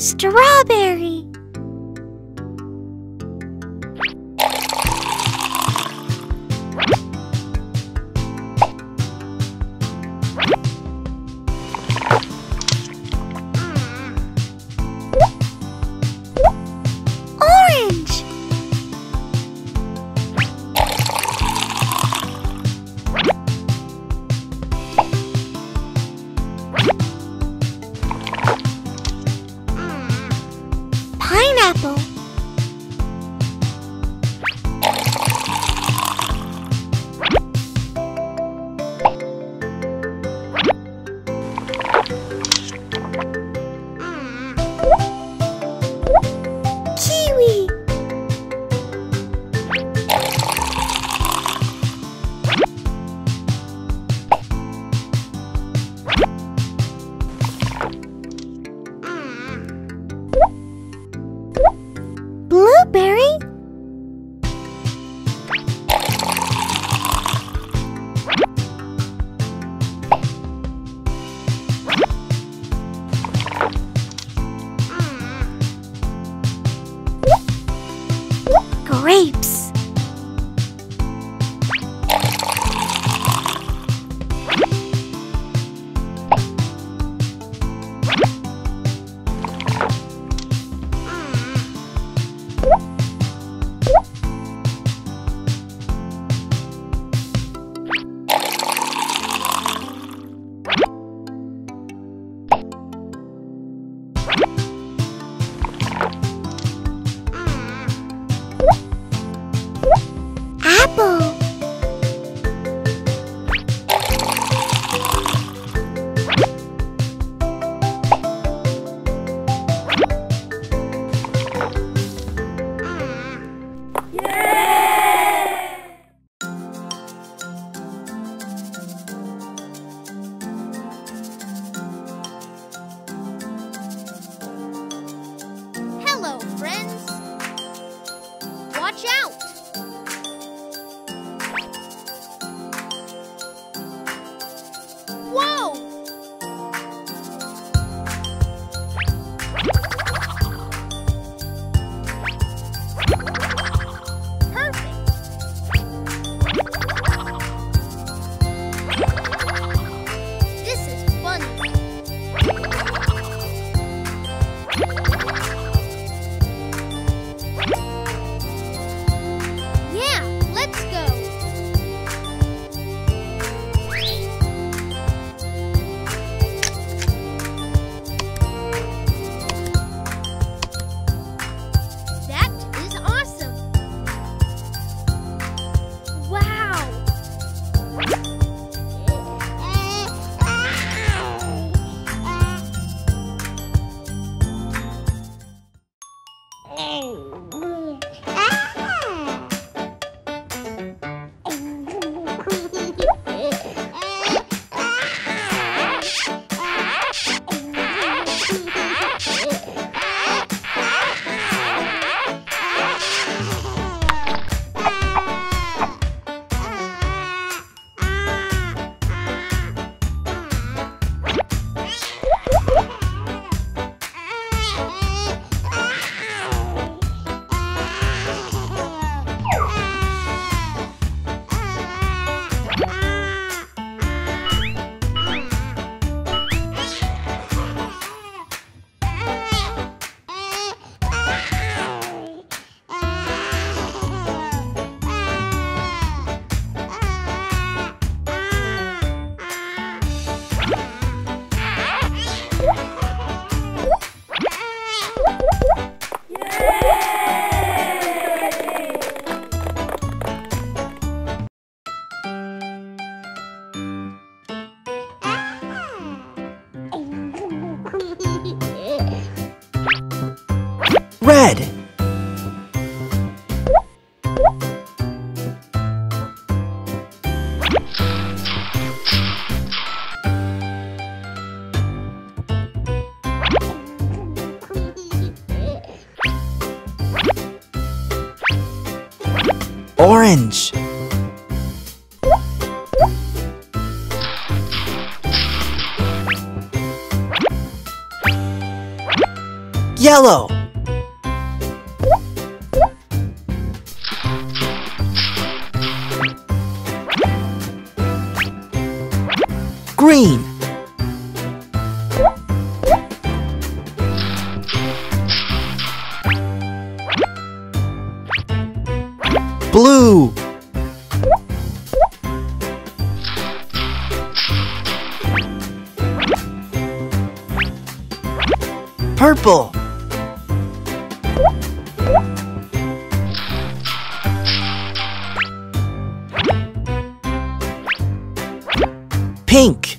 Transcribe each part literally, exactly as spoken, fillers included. Strawberry. Grapes. Red. Orange. Yellow. Green. Blue. Purple. Pink.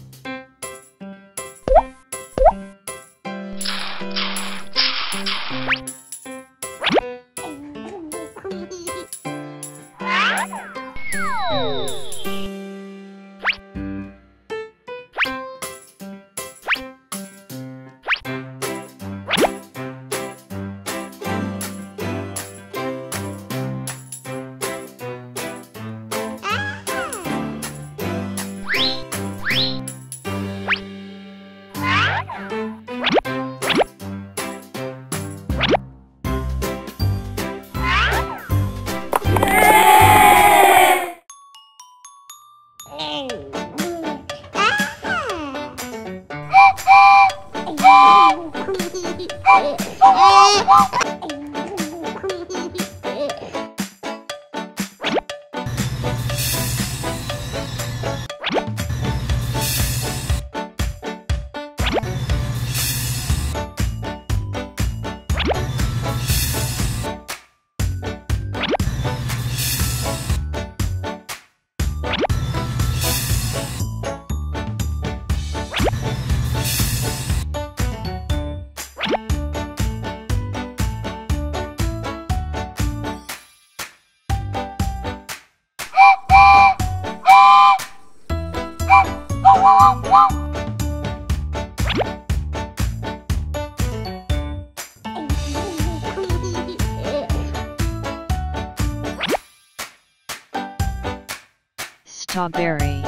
Strawberry.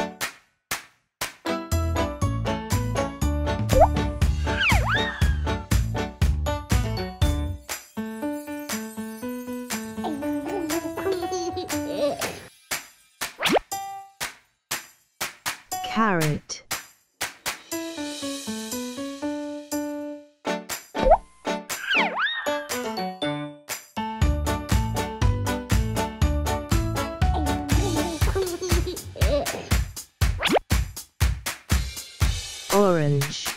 Carrot. Orange.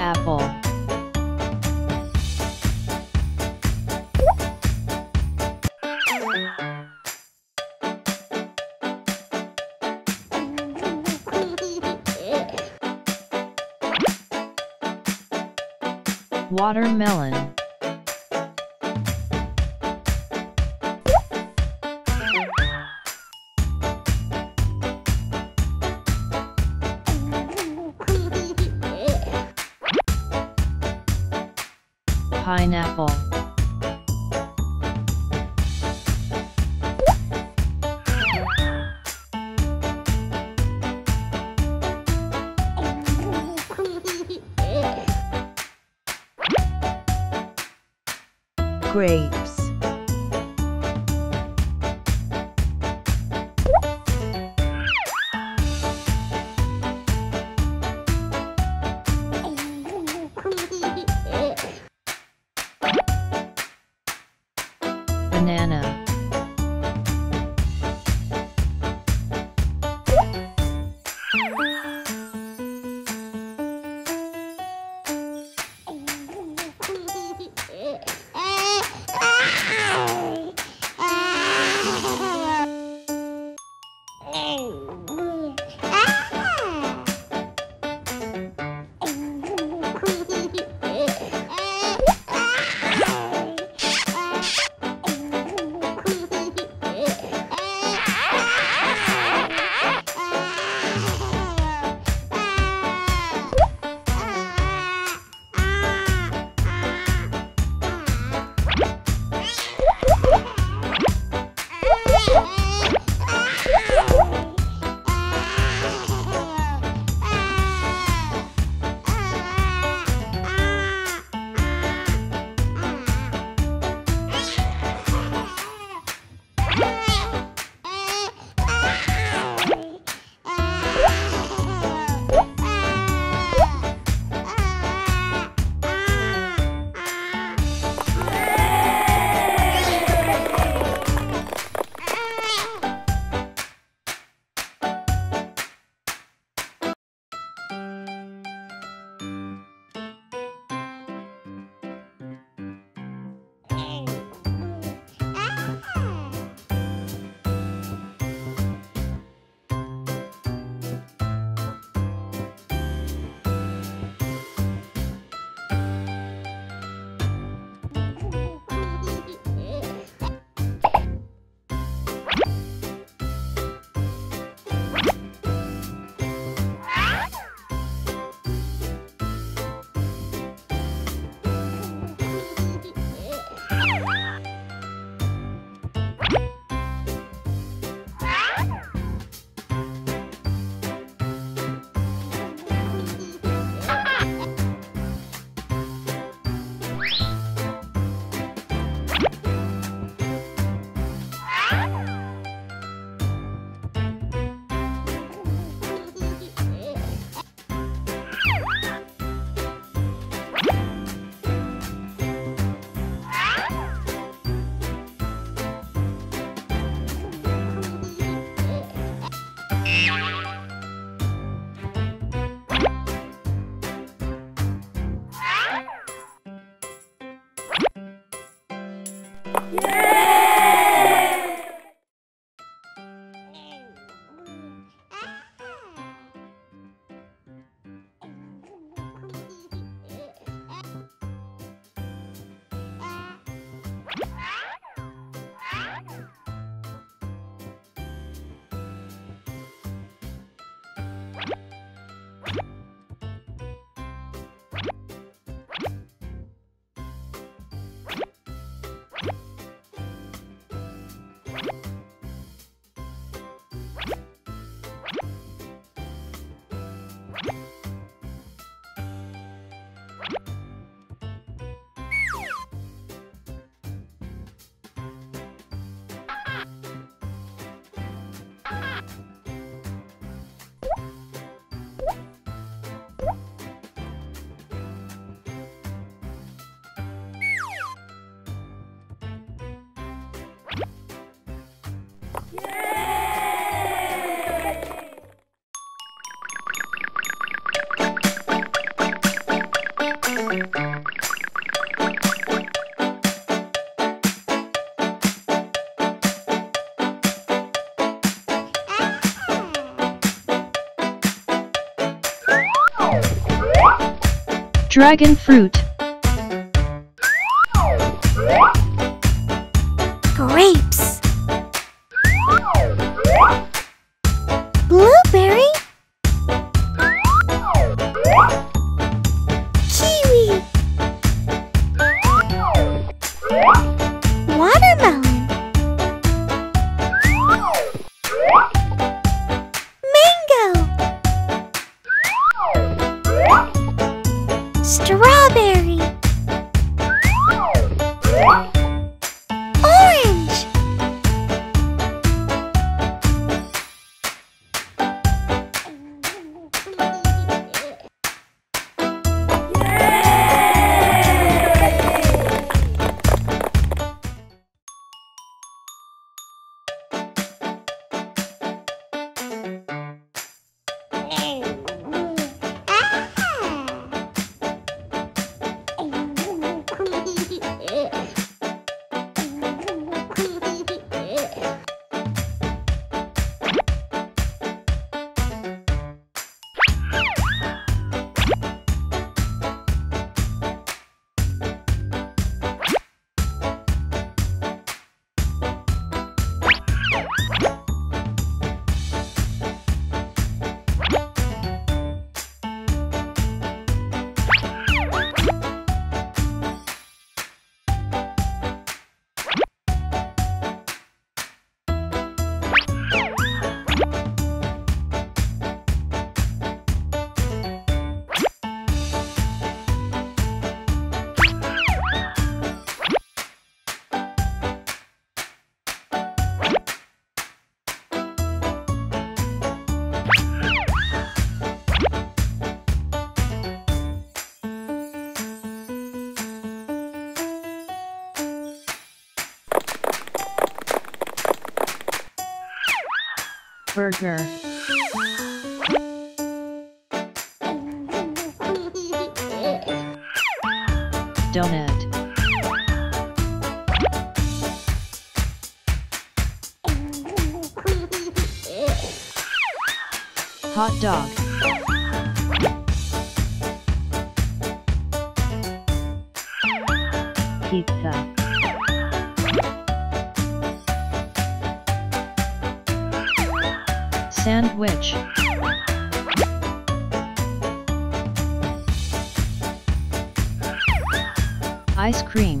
Apple. Watermelon. Pineapple. Grapes. Banana. 예! Dragon fruit. Grapes. Blueberry. Kiwi. Watermelon. Strawberry, orange, yay! Burger. Donut. Hot dog. Pizza. Sandwich. Ice cream.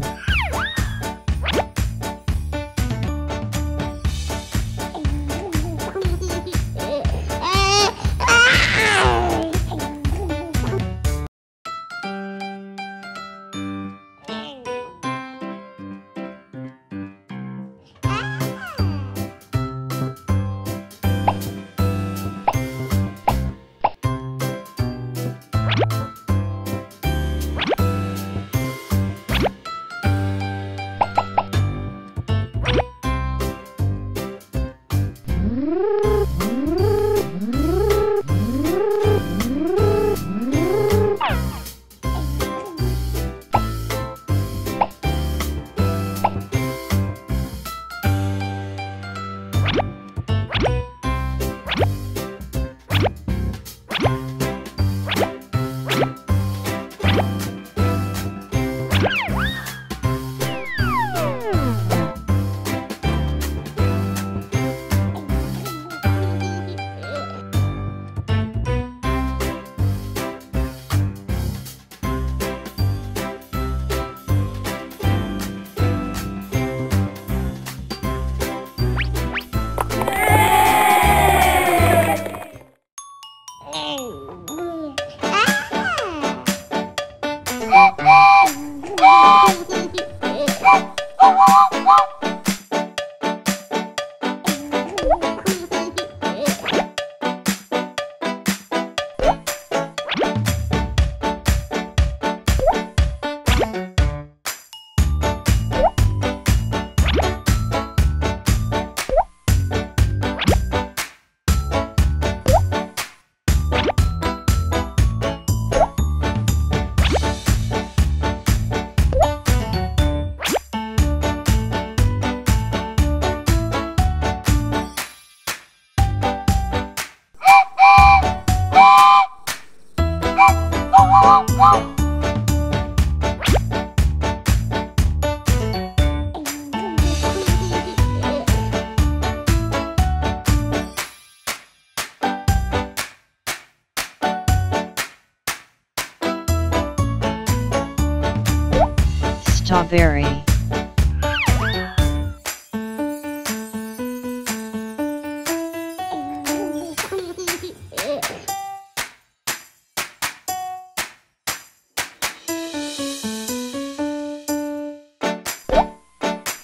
strawberry.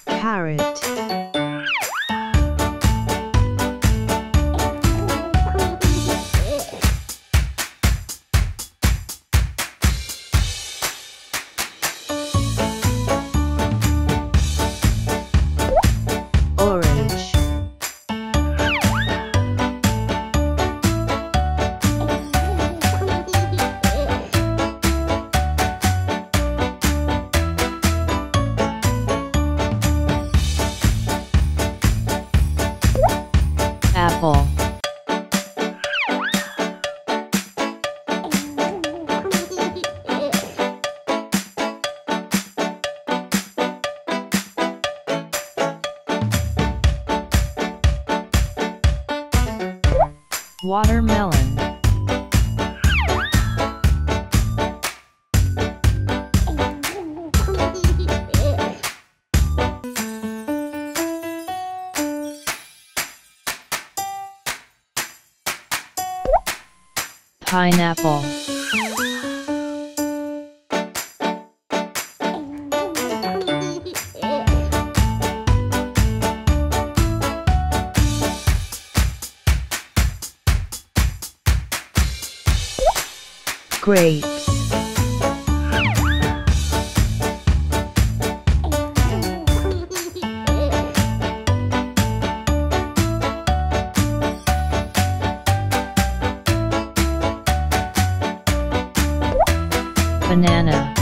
Carrot. Apple. Watermelon. Pineapple. Grapes. Banana.